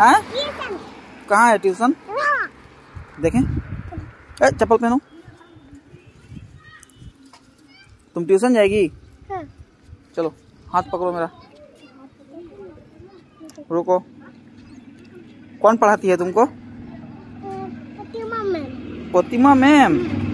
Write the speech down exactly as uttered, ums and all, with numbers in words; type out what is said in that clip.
कहाँ है ट्यूशन? देखें, ए चप्पल पहनो। तुम ट्यूशन जाएगी? हाँ। चलो हाथ पकड़ो मेरा। रुको, कौन पढ़ाती है तुमको? पोतिमा मैम। पोतिमा मैम